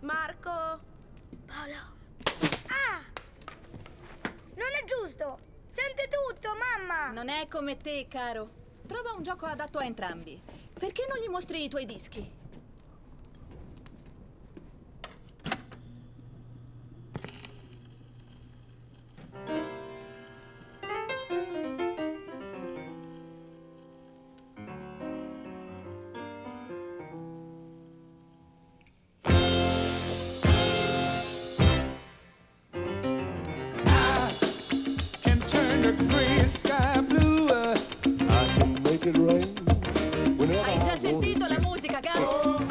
Marco... Paolo... Ah! Non è giusto! Sente tutto, mamma! Non è come te, caro. Trova un gioco adatto a entrambi. Perché non gli mostri i tuoi dischi? Hai già sentito la musica, Gus? Oh.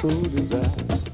So desire.